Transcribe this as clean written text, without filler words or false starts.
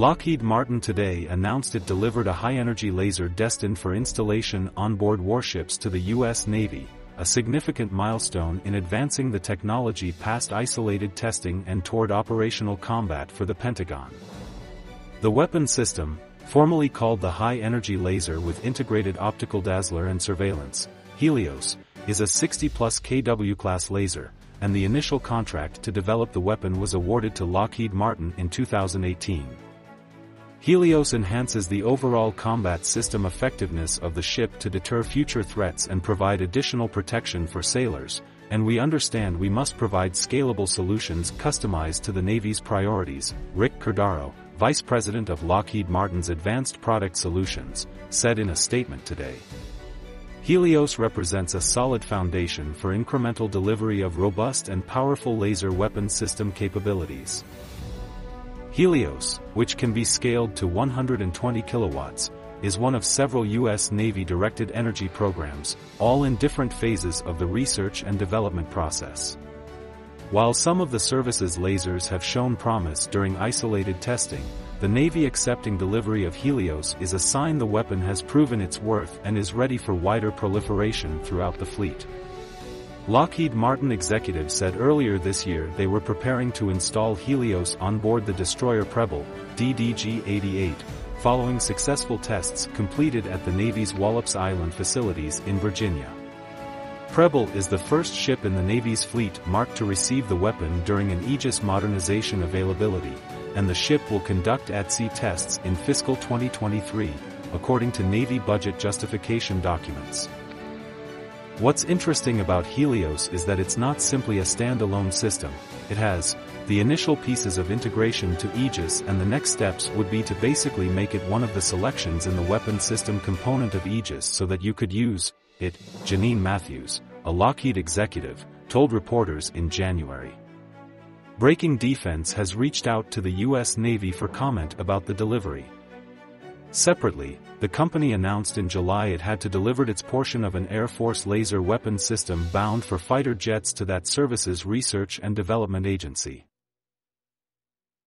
Lockheed Martin today announced it delivered a high-energy laser destined for installation on board warships to the US Navy, a significant milestone in advancing the technology past isolated testing and toward operational combat for the Pentagon. The weapon system, formerly called the High Energy Laser with Integrated Optical Dazzler and Surveillance, Helios, is a 60-plus kW class laser, and the initial contract to develop the weapon was awarded to Lockheed Martin in 2018. Helios enhances the overall combat system effectiveness of the ship to deter future threats and provide additional protection for sailors, and we understand we must provide scalable solutions customized to the Navy's priorities, Rick Cardaro, Vice President of Lockheed Martin's Advanced Product Solutions, said in a statement today. Helios represents a solid foundation for incremental delivery of robust and powerful laser weapon system capabilities. Helios, which can be scaled to 120 kilowatts, is one of several U.S. Navy directed energy programs, all in different phases of the research and development process. While some of the service's lasers have shown promise during isolated testing, the Navy accepting delivery of Helios is a sign the weapon has proven its worth and is ready for wider proliferation throughout the fleet. Lockheed Martin executives said earlier this year they were preparing to install Helios on board the destroyer Preble, DDG-88, following successful tests completed at the Navy's Wallops Island facilities in Virginia. Preble is the first ship in the Navy's fleet marked to receive the weapon during an Aegis modernization availability, and the ship will conduct at-sea tests in fiscal 2023, according to Navy budget justification documents. What's interesting about Helios is that it's not simply a standalone system. It has the initial pieces of integration to Aegis, and the next steps would be to basically make it one of the selections in the weapon system component of Aegis so that you could use it, Jeanine Matthews, a Lockheed executive, told reporters in January. Breaking Defense has reached out to the US Navy for comment about the delivery. Separately, the company announced in July it had to deliver its portion of an Air Force laser weapon system bound for fighter jets to that service's research and development agency.